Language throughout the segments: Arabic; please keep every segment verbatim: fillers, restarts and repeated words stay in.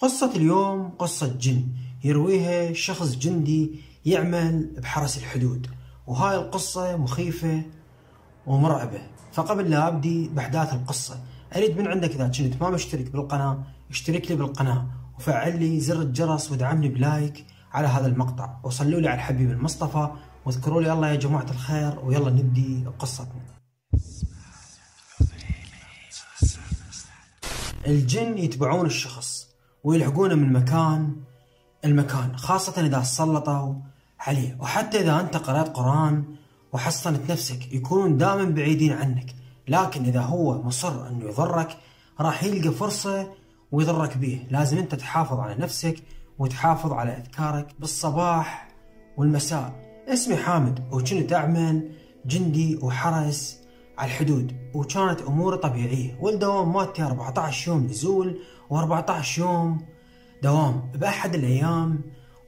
قصة اليوم قصة جن يرويها شخص جندي يعمل بحرس الحدود، وهاي القصة مخيفة ومرعبة. فقبل لا أبدي بأحداث القصة أريد من عندك إذا كنت ما مشترك بالقناة اشترك لي بالقناة وفعل لي زر الجرس ودعمني بلايك على هذا المقطع، وصلوا لي على الحبيب المصطفى واذكروا لي الله يا جماعة الخير. ويلا نبدي قصتنا. الجن يتبعون الشخص ويلحقونه من مكان المكان، خاصة إذا تسلطوا عليه، وحتى إذا أنت قرأت قرآن وحصنت نفسك يكونون دائما بعيدين عنك. لكن إذا هو مصر أنه يضرك راح يلقى فرصة ويضرك به. لازم أنت تحافظ على نفسك وتحافظ على أذكارك بالصباح والمساء. اسمي حامد وكنت أعمل جندي وحرس على الحدود، وكانت أموري طبيعية، والدوام مالتي أربعة عشر يوم نزول و14 يوم دوام. بأحد الأيام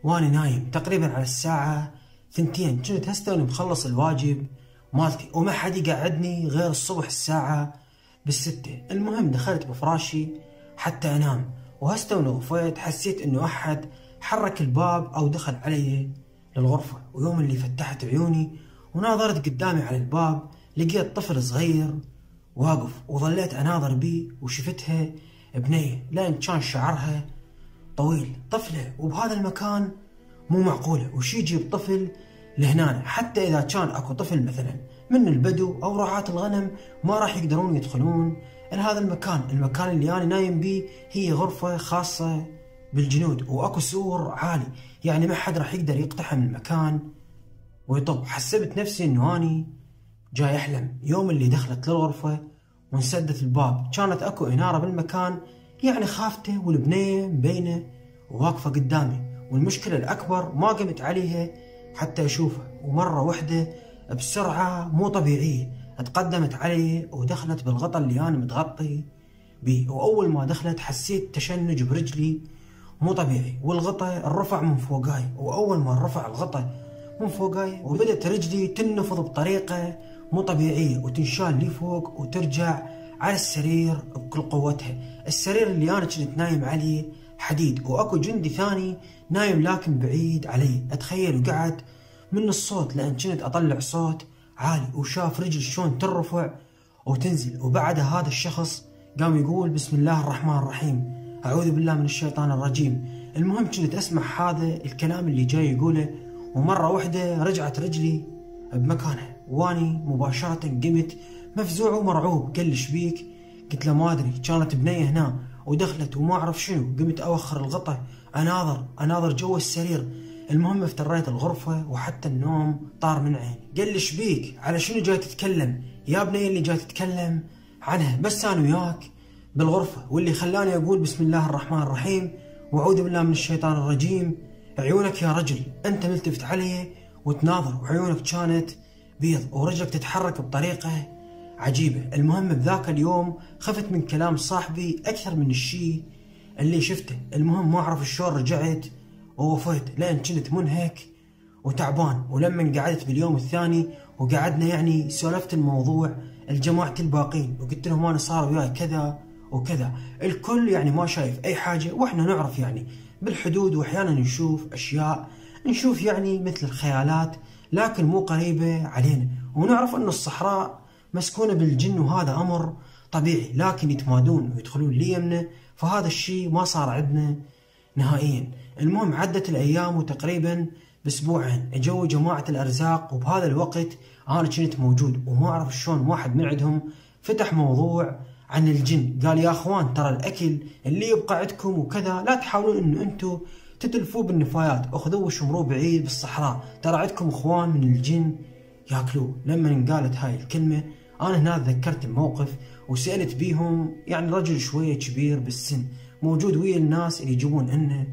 وأنا نايم تقريبا على الساعة ثنتين كنت هسه وأنا مخلص الواجب مالتي وما حد يقعدني غير الصبح الساعة بالستة. المهم دخلت بفراشي حتى أنام، وهسه وأنا غفيت حسيت إنه أحد حرك الباب أو دخل علي للغرفة. ويوم اللي فتحت عيوني وناظرت قدامي على الباب لقيت طفل صغير واقف، وظليت أناظر بيه وشفتها بنية لأن كان شعرها طويل. طفلة وبهذا المكان مو معقولة، وش يجيب طفل لهنا؟ حتى إذا كان أكو طفل مثلا من البدو أو رعاة الغنم ما راح يقدرون يدخلون لهذا المكان. المكان اللي أنا نايم بيه هي غرفة خاصة بالجنود، وأكو سور عالي يعني ما حد راح يقدر يقتحم المكان ويطب. حسبت نفسي إنه أني جاي أحلم. يوم اللي دخلت للغرفة وانسدت الباب كانت أكو إنارة بالمكان يعني خافته، والبنية مبينة وواقفة قدامي، والمشكلة الأكبر ما قمت عليها حتى أشوفه. ومرة واحدة بسرعة مو طبيعية اتقدمت علي ودخلت بالغطا اللي أنا متغطي بيه، وأول ما دخلت حسيت تشنج برجلي مو طبيعي، والغطا رفع من فوقاي. وأول ما رفع الغطا من فوقاي وبدت رجلي تنفض بطريقة مو طبيعية وتنشال لي فوق وترجع على السرير بكل قوتها. السرير اللي أنا كنت نايم عليه حديد، وأكو جندي ثاني نايم لكن بعيد علي. أتخيل وقعد من الصوت لأن كنت أطلع صوت عالي، وشاف رجل شلون ترفع وتنزل. وبعد هذا الشخص قام يقول بسم الله الرحمن الرحيم أعوذ بالله من الشيطان الرجيم. المهم كنت أسمع هذا الكلام اللي جاي يقوله، ومرة واحدة رجعت رجلي بمكانها، واني مباشرة قمت مفزوع ومرعوب. قال لي شبيك؟ قلت له ما ادري، كانت بنيه هنا ودخلت وما اعرف شنو. قمت اوخر الغطا اناظر اناظر جوا السرير. المهم افتريت الغرفة وحتى النوم طار من عيني. قال لي شبيك؟ على شنو جاي تتكلم يا بنيه اللي جاي تتكلم عنها؟ بس انا وياك بالغرفة، واللي خلاني اقول بسم الله الرحمن الرحيم واعوذ بالله من الشيطان الرجيم عيونك يا رجل. انت ملتفت علي وتناظر وعيونك كانت بيض ورجلك تتحرك بطريقة عجيبة. المهم بذاك اليوم خفت من كلام صاحبي أكثر من الشيء اللي شفته. المهم ما أعرف شلون رجعت ووفيت لأن كنت منهك وتعبان. ولما قعدت باليوم الثاني وقعدنا يعني سولفت الموضوع الجماعة الباقين، وقلت لهم أنا صار وياي كذا وكذا. الكل يعني ما شايف أي حاجة، وإحنا نعرف يعني بالحدود وأحيانا نشوف أشياء، نشوف يعني مثل الخيالات لكن مو قريبة علينا، ونعرف أن الصحراء مسكونة بالجن وهذا أمر طبيعي، لكن يتمادون ويدخلون لي يمنا، فهذا الشيء ما صار عندنا نهائيا. المهم عدت الأيام وتقريبا بأسبوعين أجوا جماعة الأرزاق، وبهذا الوقت أنا كنت موجود وما أعرف شلون واحد من عندهم فتح موضوع عن الجن. قال يا أخوان ترى الأكل اللي يبقى عندكم وكذا لا تحاولون أن أنتم تتلفوا بالنفايات، اخذوه وشمروه بعيد بالصحراء، ترى عندكم اخوان من الجن ياكلوه. لما انقالت هاي الكلمه انا هنا تذكرت الموقف وسالت بيهم، يعني رجل شويه كبير بالسن موجود ويا الناس اللي يجيبون لنا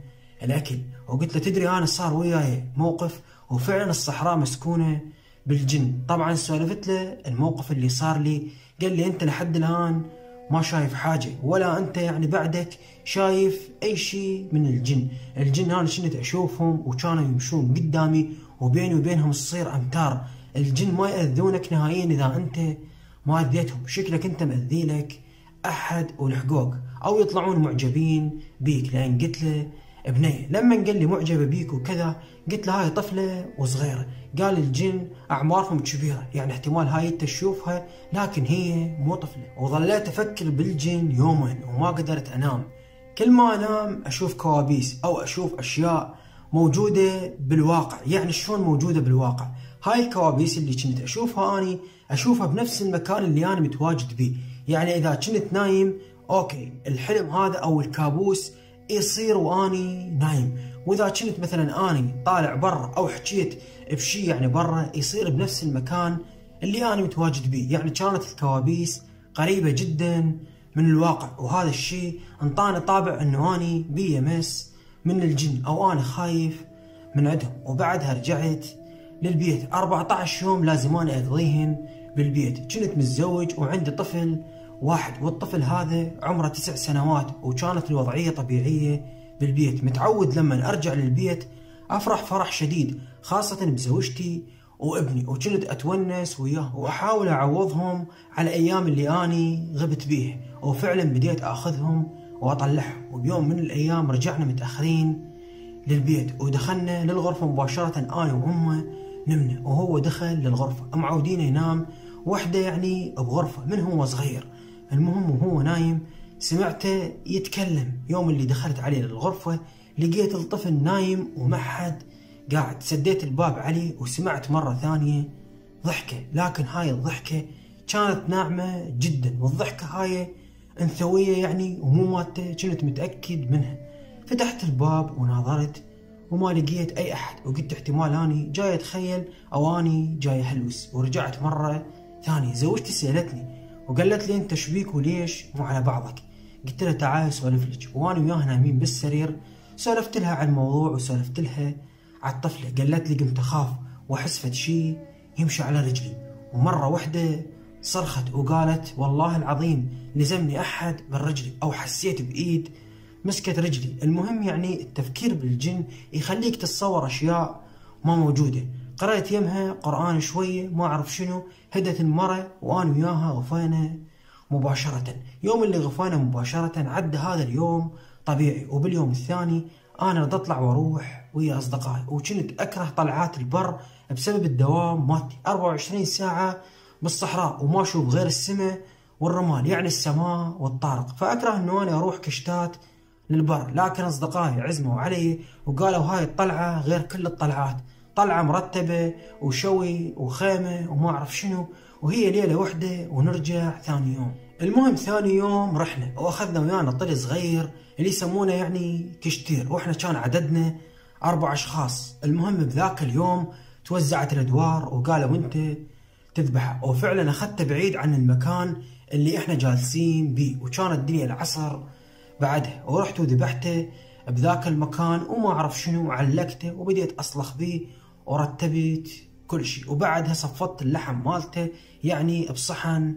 الاكل، وقلت له تدري انا صار وياي موقف وفعلا الصحراء مسكونه بالجن. طبعا سولفت له الموقف اللي صار لي، قال لي انت لحد الان ما شايف حاجة ولا أنت يعني بعدك شايف أي شيء من الجن. الجن أنا كنت أشوفهم وكانوا يمشون قدامي وبيني وبينهم تصير أمتار. الجن ما يأذونك نهائيا إذا أنت ما أذيتهم، شكلك أنت مأذي لك أحد والحقوق، أو يطلعون معجبين بيك. لأن قلت له بنيه لما قال لي معجبة بيك وكذا، قلت له هاي طفلة وصغيرة. قال الجن أعمارهم كبيرة، يعني احتمال هاي تشوفها لكن هي مو طفلة. وظليت أفكر بالجن يوما وما قدرت أنام، كل ما أنام أشوف كوابيس أو أشوف أشياء موجودة بالواقع. يعني شلون موجودة بالواقع؟ هاي الكوابيس اللي كنت أشوفها أني أشوفها بنفس المكان اللي أنا متواجد بيه. يعني إذا كنت نايم أوكي الحلم هذا أو الكابوس يصير واني نايم، واذا كنت مثلا اني طالع برا او حكيت بشي يعني برا يصير بنفس المكان اللي انا متواجد بيه. يعني كانت الكوابيس قريبه جدا من الواقع، وهذا الشيء انطاني طابع انه اني بي مس من الجن او اني خايف من عندهم. وبعدها رجعت للبيت، أربعة عشر يوم لازم اني اقضيهم بالبيت. كنت متزوج وعندي طفل واحد، والطفل هذا عمره تسع سنوات، وكانت الوضعية طبيعية بالبيت. متعود لما أرجع للبيت أفرح فرح شديد، خاصة بزوجتي وابني، وكنت أتونس وياه وأحاول أعوضهم على أيام اللي أني غبت بيه. وفعلا بديت أخذهم وأطلعهم، وبيوم من الأيام رجعنا متأخرين للبيت ودخلنا للغرفة مباشرة أنا وأمه نمنا، وهو دخل للغرفة معودين ينام وحده يعني بغرفة من هو صغير. المهم وهو نايم سمعته يتكلم. يوم اللي دخلت عليه للغرفة لقيت الطفل نايم وما حد قاعد، سديت الباب عليه وسمعت مرة ثانية ضحكة، لكن هاي الضحكة كانت ناعمة جدا، والضحكة هاي انثوية يعني ومو مالته، كنت متأكد منها. فتحت الباب وناظرت وما لقيت أي أحد، وقلت احتمال أني جاي أتخيل أو أني جاي أهلوس. ورجعت مرة ثانية، زوجتي سألتني وقالت لي أنت شبيك وليش مو على بعضك؟ قلت لها تعال سولف لك. وأنا وياها نايمين بالسرير سولفت لها عن الموضوع وسولفت لها على الطفلة. قالت لي قمت أخاف وأحس فد شيء يمشي على رجلي، ومرة واحدة صرخت وقالت والله العظيم لزمني أحد من رجلي أو حسيت بإيد مسكت رجلي. المهم يعني التفكير بالجن يخليك تتصور أشياء ما موجودة. قرأت يمها قرآن شوية ما أعرف شنو، هدت المرة وأنا وياها غفانا مباشرة. يوم اللي غفانا مباشرة عدى هذا اليوم طبيعي، وباليوم الثاني أنا بدي أطلع وأروح ويا أصدقائي، وكنت أكره طلعات البر بسبب الدوام مالتي أربعة وعشرين ساعة بالصحراء وما أشوف غير السماء والرمال، يعني السماء والطارق. فأكره إنه أنا أروح كشتات للبر، لكن أصدقائي عزموا علي وقالوا هاي الطلعة غير كل الطلعات، طلعة مرتبة وشوي وخيمة وما أعرف شنو، وهي ليلة وحدة ونرجع ثاني يوم. المهم ثاني يوم رحنا وأخذنا ويانا طل صغير اللي يسمونه يعني كشتير، وإحنا كان عددنا أربع أشخاص. المهم بذاك اليوم توزعت الأدوار وقالوا أنت تذبحه، وفعلا أخذته بعيد عن المكان اللي إحنا جالسين بيه، وكانت الدنيا العصر بعدها، ورحت وذبحته بذاك المكان وما أعرف شنو، علقته وبديت أصلخ بيه ورتبت كل شيء. وبعدها صفطت اللحم مالته يعني بصحن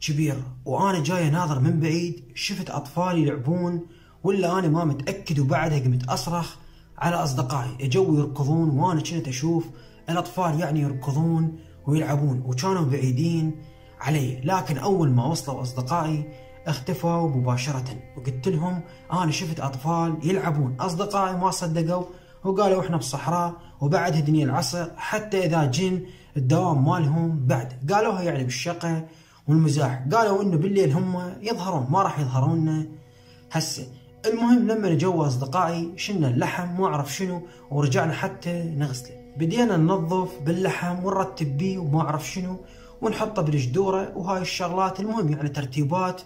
كبير، وانا جاي ناظر من بعيد شفت اطفال يلعبون ولا انا ما متاكد. وبعدها قمت اصرخ على اصدقائي اجوا يركضون، وانا كنت اشوف الاطفال يعني يركضون ويلعبون وكانوا بعيدين علي. لكن اول ما وصلوا اصدقائي اختفوا مباشرة، وقلت لهم انا شفت اطفال يلعبون. اصدقائي ما صدقوا وقالوا احنا بالصحراء وبعدها دنيا العصر، حتى اذا جن الدوام مالهم بعد، قالوها يعني بالشقة والمزاح، قالوا انه بالليل هم يظهرون ما راح يظهروننا هسه. المهم لما نجوا اصدقائي شلنا اللحم ما اعرف شنو ورجعنا حتى نغسله، بدينا ننظف باللحم ونرتب بيه وما اعرف شنو ونحطه بالجدوره وهاي الشغلات. المهم يعني ترتيبات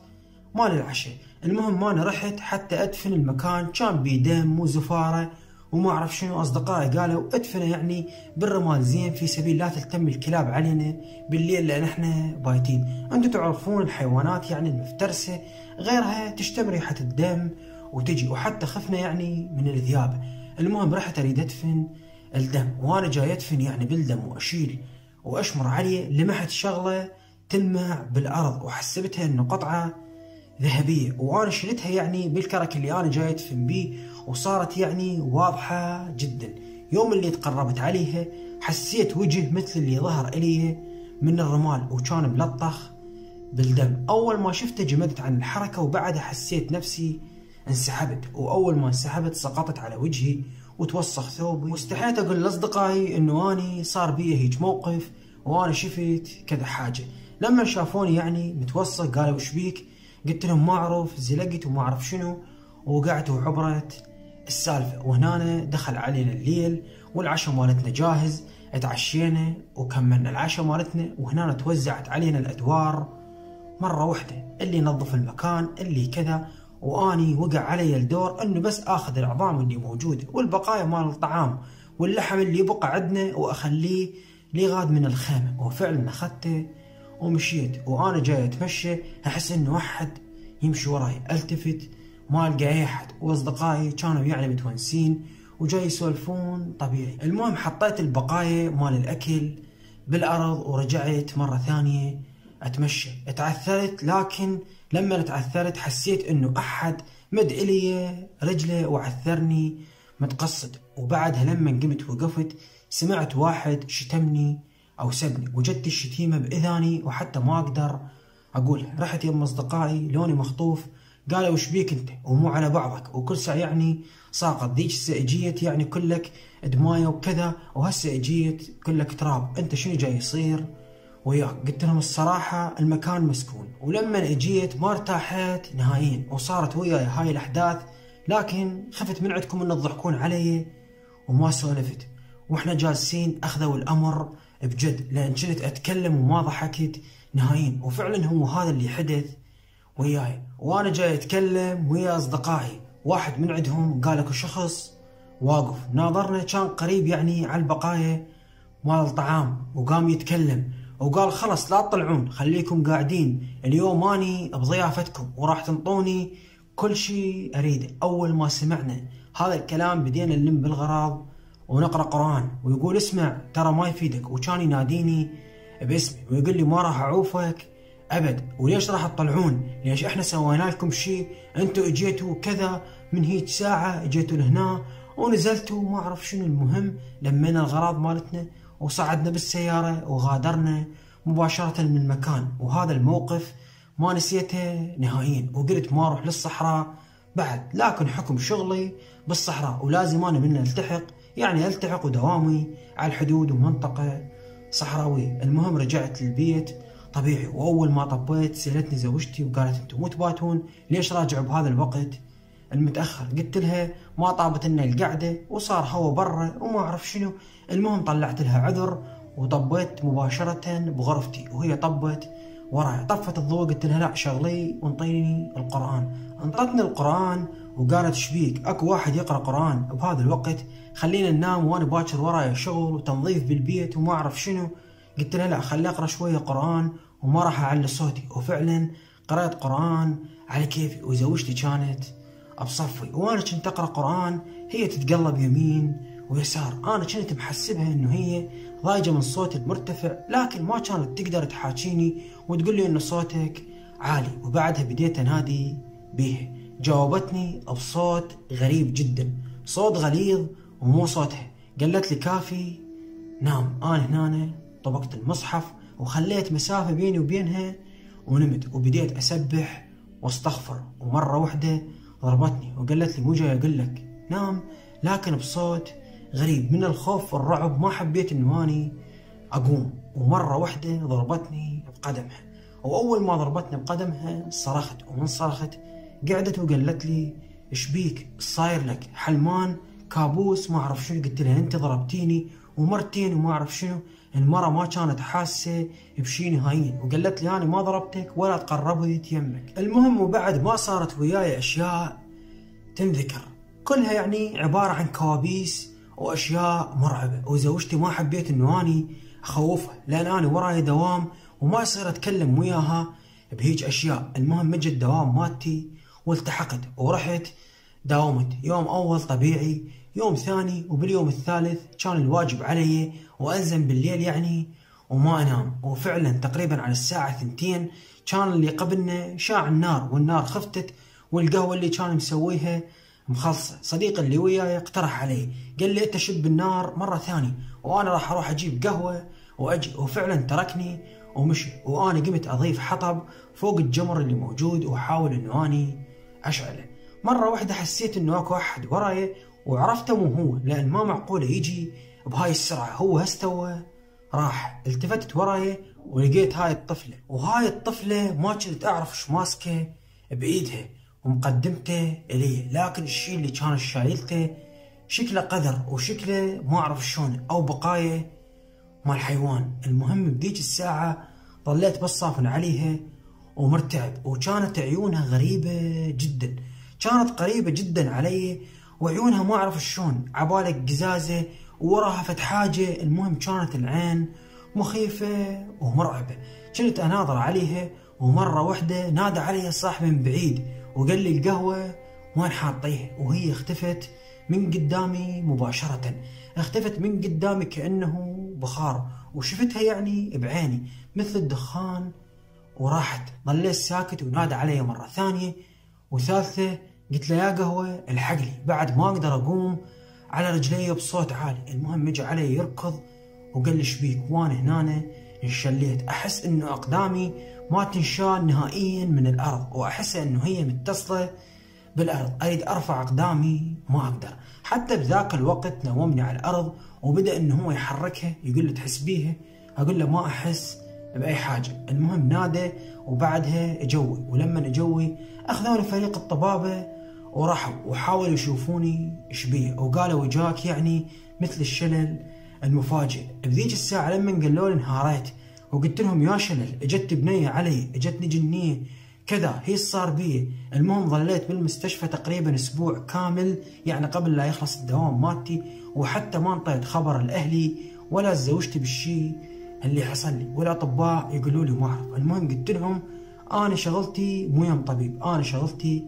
مال العشاء. المهم انا رحت حتى ادفن المكان، كان بيه دم وزفاره وما أعرف شنو. أصدقائي قالوا ادفنه يعني بالرمال زين في سبيل لا تلتم الكلاب علينا بالليل لأن احنا بايتين، أنتم تعرفون الحيوانات يعني المفترسة غيرها تشتم ريحة الدم وتجي، وحتى خفنا يعني من الذياب. المهم رحت أريد أدفن الدم، وأنا جاي أدفن يعني بالدم وأشيل وأشمر عليه، لمحت شغلة تلمع بالأرض وحسبتها إنه قطعة ذهبية، وأنا شلتها يعني بالكرك اللي أنا جاي أدفن بيه وصارت يعني واضحة جدا. يوم اللي تقربت عليها حسيت وجه مثل اللي ظهر إلي من الرمال وكان ملطخ بالدم. اول ما شفته جمدت عن الحركه وبعدها حسيت نفسي انسحبت، واول ما انسحبت سقطت على وجهي وتوسخ ثوبي، واستحيت اقول لاصدقائي انه اني صار بي هيج موقف وانا شفت كذا حاجه. لما شافوني يعني متوسخ قالوا وش بيك؟ قلت لهم ما اعرف، زلقت وما اعرف شنو وقعت وعبرت السالفه. وهنا دخل علينا الليل والعشاء مالتنا جاهز، اتعشينا وكملنا العشاء مالتنا. وهنا توزعت علينا الادوار مره واحده، اللي ينظف المكان اللي كذا، واني وقع علي الدور انه بس اخذ العظام اللي موجوده والبقايا مال الطعام واللحم اللي يبقى عندنا واخليه لغاد من الخيمه. وفعلا اخذته ومشيت، وانا جاي اتمشى احس انه احد يمشي وراي، التفت ما القى اي احد، واصدقائي كانوا يعني متونسين وجاي يسولفون طبيعي. المهم حطيت البقايا مال الاكل بالارض ورجعت مره ثانيه اتمشى. اتعثرت، لكن لما اتعثرت حسيت انه احد مد الي رجله وعثرني متقصد. وبعدها لما قمت وقفت سمعت واحد شتمني او سبني، وجدت الشتيمه باذاني وحتى ما اقدر اقولها. رحت يم اصدقائي لوني مخطوف، قالوا وش بيك انت ومو على بعضك وكل ساعه يعني ساقط، ذيك الساعه اجيت يعني كلك دمايه وكذا، وهسه اجيت كلك تراب، انت شنو جاي يصير وياك؟ قلت لهم الصراحه المكان مسكون، ولما اجيت ما ارتاحت نهائيا وصارت وياي هاي الاحداث، لكن خفت من عندكم ان تضحكون علي وما سولفت. واحنا جالسين اخذوا الامر بجد، لان كنت اتكلم وما ضحكت نهائيا. وفعلا هو هذا اللي حدث وياي، وانا جاي اتكلم ويا اصدقائي واحد من عندهم قال اكو شخص واقف ناظرنا، كان قريب يعني على البقايا مال الطعام، وقام يتكلم وقال خلص لا تطلعون، خليكم قاعدين، اليوم اني بضيافتكم وراح تنطوني كل شيء اريده. اول ما سمعنا هذا الكلام بدينا نلم بالغراض ونقرا قران، ويقول اسمع ترى ما يفيدك، وكان يناديني باسمي ويقول لي ما راح اعوفك ابد، وليش راح تطلعون؟ ليش احنا سوينا لكم شيء؟ انتم اجيتوا كذا من هيك ساعه اجيتوا لهنا ونزلتوا ما اعرف شنو. المهم لمينا الغراض مالتنا وصعدنا بالسياره وغادرنا مباشره من المكان. وهذا الموقف ما نسيته نهائيا، وقلت ما اروح للصحراء بعد، لكن حكم شغلي بالصحراء ولازم انا من التحق يعني التحق ودوامي على الحدود ومنطقه صحراويه. المهم رجعت للبيت طبيعي، واول ما طبيت سالتني زوجتي وقالت انتم مو تباتون؟ ليش راجعوا بهذا الوقت المتاخر؟ قلت لها ما طابت لنا القعده وصار هوا برا وما اعرف شنو. المهم طلعت لها عذر وطبيت مباشره بغرفتي، وهي طبت وراي، طفت الضوء، قلت لها لا شغلي وانطيني القران. انطتني القران وقالت شبيك اكو واحد يقرا قران بهذا الوقت؟ خلينا ننام وانا باكر وراي شغل وتنظيف بالبيت وما اعرف شنو. قلت لها لا خلي اقرا شويه قران وما راح اعلي صوتي. وفعلا قرات قران على كيفي، وزوجتي كانت بصفي وانا كنت اقرا قران، هي تتقلب يمين ويسار، انا كنت محسبها انه هي ضايجه من صوتي المرتفع، لكن ما كانت تقدر تحاكيني وتقول لي انه صوتك عالي. وبعدها بديت انادي بيها، جاوبتني بصوت غريب جدا، صوت غليظ ومو صوتها، قالت لي كافي نام. انا هنا طبقت المصحف وخليت مسافة بيني وبينها ونمت، وبديت أسبح واستغفر. ومرة واحدة ضربتني وقالت لي مو جاي أقول لك نام، لكن بصوت غريب. من الخوف والرعب ما حبيت إنه أني أقوم، ومرة واحدة ضربتني بقدمها، وأول ما ضربتني بقدمها صرخت، ومن صرخت قعدت وقالت لي إيش بيك؟ صاير لك حلمان كابوس ما أعرف شنو. قلت لها أنت ضربتيني ومرتين وما أعرف شنو. المرة ما كانت حاسة بشي نهائيا، وقالت لي أنا ما ضربتك ولا تقربت يمك. المهم وبعد ما صارت وياي أشياء تنذكر، كلها يعني عبارة عن كوابيس وأشياء مرعبة، وزوجتي ما حبيت إنه أني أخوفها لأن أنا وراي دوام وما يصير أتكلم وياها بهيج أشياء. المهم اجى الدوام مالتي والتحقت ورحت داومت يوم أول طبيعي، يوم ثاني، وباليوم الثالث كان الواجب علي وألزم بالليل يعني وما أنام. وفعلا تقريبا على الساعة ثنتين كان اللي قبلنا شاع النار، والنار خفتت والقهوة اللي كان مسويها مخلصة. صديق اللي وياي اقترح علي قال لي أنت شب النار مرة ثانية وأنا راح أروح أجيب قهوة وأجي، وفعلا تركني ومشي، وأنا قمت أضيف حطب فوق الجمر اللي موجود وأحاول إنه أني أشعله. مرة واحدة حسيت إنه أكو أحد وراي وعرفته مو هو، لأن ما معقولة يجي بهاي السرعة. هو هستوى راح. التفتت وراي ولقيت هاي الطفلة، وهاي الطفلة ما كنت أعرف شو ماسكة بإيدها ومقدمته إلي، لكن الشيء اللي كانت شايلته شكله قذر وشكله ما أعرف شلون أو بقايا مال حيوان. المهم بديك الساعة ظليت بصافن عليها ومرتعب، وكانت عيونها غريبة جدا، كانت قريبة جدا علي، وعيونها ما أعرف شلون عبالك قزازة ووراها فتحاجة. المهم كانت العين مخيفة ومرعبة، كنت أناظر عليها، ومرة واحدة نادى عليها صاحبي من بعيد وقال لي القهوة وين حاطيها، وهي اختفت من قدامي مباشرة، اختفت من قدامي كأنه بخار، وشفتها يعني بعيني مثل الدخان وراحت. ظليت ساكت ونادى علي مرة ثانية وثالثة، قلت له يا قهوة الحقلي، بعد ما أقدر أقوم على رجلي بصوت عالي. المهم اجى علي يركض وقال لي شبيك، وانا هنا انشليت، احس انه اقدامي ما تنشال نهائيا من الارض، واحس انه هي متصله بالارض، اريد ارفع اقدامي ما اقدر. حتى بذاك الوقت نومني على الارض وبدا انه هو يحركها، يقول له تحس بيها؟ اقول له ما احس باي حاجه. المهم نادى وبعدها اجوي، ولما اجوي اخذوني فريق الطبابه وراحوا وحاولوا يشوفوني ايش بيه، وقالوا وجاك يعني مثل الشلل المفاجئ. بذيك الساعه لما قالوا لي انهاريت وقلت لهم يا شلل اجت بنيه علي، اجتني جنيه كذا، هي صار بيه. المهم ظليت بالمستشفى تقريبا اسبوع كامل، يعني قبل لا يخلص الدوام مالتي، وحتى ما انطيت خبر لاهلي ولا زوجتي بالشيء اللي حصل لي، والاطباء يقولوا لي ما اعرف. المهم قلت لهم انا شغلتي مو يم طبيب، انا شغلتي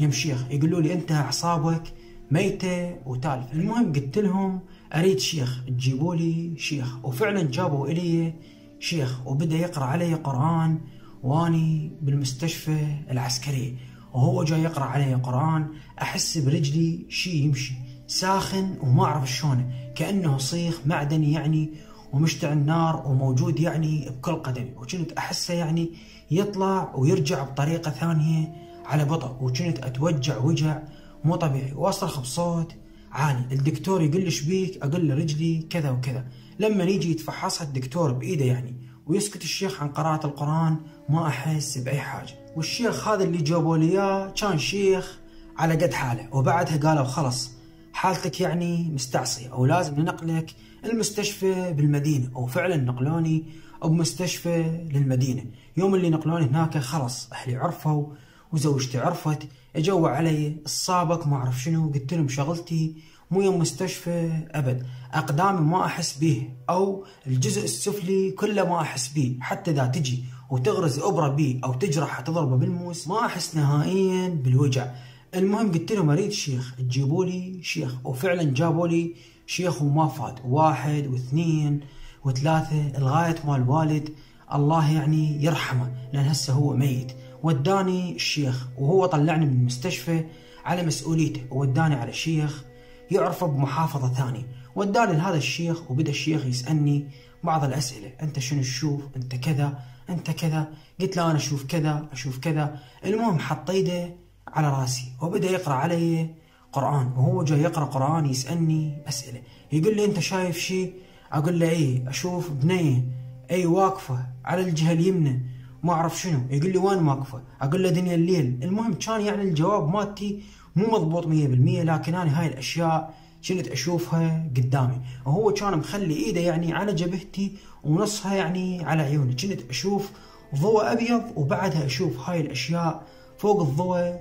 يم شيخ. يقولوا لي انت اعصابك ميته وتالف. المهم قلت لهم اريد شيخ، تجيبوا لي شيخ، وفعلا جابوا الي شيخ وبدا يقرا علي قران واني بالمستشفى العسكريه، وهو جاي يقرا علي قران احس برجلي شيء يمشي ساخن وما اعرف شلونه، كانه صيخ معدني يعني ومشتعل نار وموجود يعني بكل قدمي، وكنت احسه يعني يطلع ويرجع بطريقه ثانيه على بطء، وكنت اتوجع وجع مو طبيعي واصرخ بصوت عالي. الدكتور يقول لي شبيك؟ اقول له رجلي كذا وكذا. لما يجي يتفحصها الدكتور بايده يعني ويسكت الشيخ عن قراءة القرآن، ما احس باي حاجه. والشيخ هذا اللي جابوا لي اياه كان شيخ على قد حاله، وبعدها قالوا خلص حالتك يعني مستعصيه ولازم ننقلك المستشفى بالمدينه، وفعلا نقلوني بمستشفى للمدينه. يوم اللي نقلوني هناك خلص اهلي عرفوا وزوجتي عرفت، اجوا علي الصابك ما اعرف شنو، قلت لهم شغلتي مو يوم مستشفى ابد، اقدامي ما احس به او الجزء السفلي كله ما احس به، حتى اذا تجي وتغرز ابره به او تجرح تضربه بالموس ما احس نهائيا بالوجع. المهم قلت لهم اريد شيخ، تجيبوا لي شيخ، وفعلا جابوا لي شيخ وما فات، واحد واثنين وثلاثه لغايه ما الوالد الله يعني يرحمه لان هسه هو ميت، وداني الشيخ وهو طلعني من المستشفى على مسؤوليته، ووداني على شيخ يعرفه بمحافظة ثانية. وداني لهذا الشيخ وبدأ الشيخ يسألني بعض الأسئلة، أنت شنو تشوف؟ أنت كذا؟ أنت كذا؟ قلت له أنا أشوف كذا أشوف كذا. المهم حط ايده على راسي وبدأ يقرأ علي قرآن، وهو جاي يقرأ قرآن يسألني أسئلة، يقول لي أنت شايف شيء؟ أقول له إيه أشوف بنية أي واقفة على الجهة اليمنى ما اعرف شنو، يقول لي وين واقفه؟ اقول له دنيا الليل. المهم كان يعني الجواب مالتي مو مضبوط مية بالمية، لكن انا هاي الاشياء كنت اشوفها قدامي، وهو كان مخلي ايده يعني على جبهتي ونصها يعني على عيوني، كنت اشوف ضوء ابيض وبعدها اشوف هاي الاشياء فوق الضوء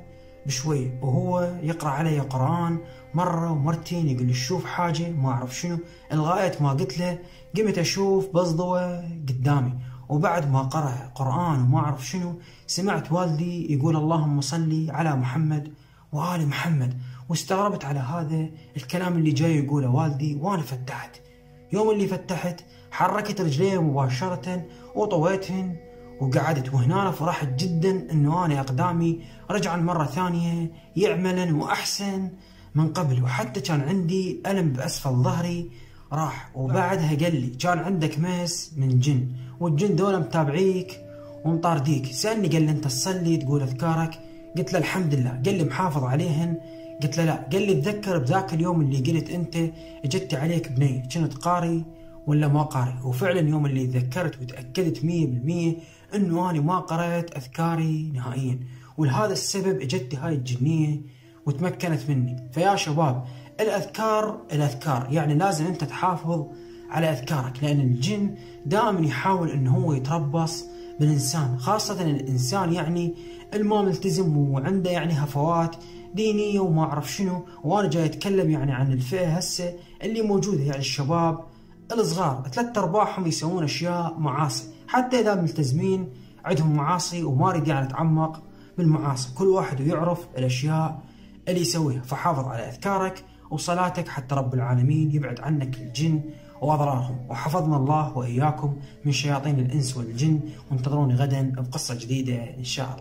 بشويه، وهو يقرا علي قران مره ومرتين، يقول لي شوف حاجه ما اعرف شنو، لغايه ما قلت له قمت اشوف بس ضوء قدامي. وبعد ما قرأ قرآن وما أعرف شنو سمعت والدي يقول اللهم صلي على محمد وآل محمد، واستغربت على هذا الكلام اللي جاي يقوله والدي، وأنا فتحت. يوم اللي فتحت حركت رجلي مباشرة وطويتهن وقعدت، وهنا فرحت جدا أنه أنا أقدامي رجعا مرة ثانية يعملا وأحسن من قبل، وحتى كان عندي ألم بأسفل ظهري راح وبعدها قال لي كان عندك مس من جن، والجن دول متابعيك ومطارديك. سألني قال لي انت تصلي تقول اذكارك؟ قلت له الحمد لله. قال لي محافظ عليهن؟ قلت له لا. قال لي اتذكر بذاك اليوم اللي قلت انت اجت عليك بنيه، كنت قاري ولا ما قاري؟ وفعلا يوم اللي تذكرت وتاكدت مية بالمية انه انا ما قرأت اذكاري نهائيا، ولهذا السبب اجت هاي الجنيه وتمكنت مني. فيا شباب الاذكار الاذكار، يعني لازم انت تحافظ على اذكارك، لان الجن دائما يحاول انه هو يتربص بالانسان، خاصه الانسان يعني الما ملتزم وعنده يعني هفوات دينيه وما اعرف شنو. وانا جاي اتكلم يعني عن الفئه هسه اللي موجوده، يعني الشباب الصغار ثلاث ارباعهم يسوون اشياء معاصي، حتى اذا ملتزمين عندهم معاصي. وما اريد يعني اتعمق بالمعاصي، كل واحد يعرف الاشياء اللي يسويها. فحافظ على اذكارك وصلاتك حتى رب العالمين يبعد عنك الجن واضرارهم، وحفظنا الله واياكم من شياطين الانس والجن، وانتظروني غدا بقصه جديده ان شاء الله.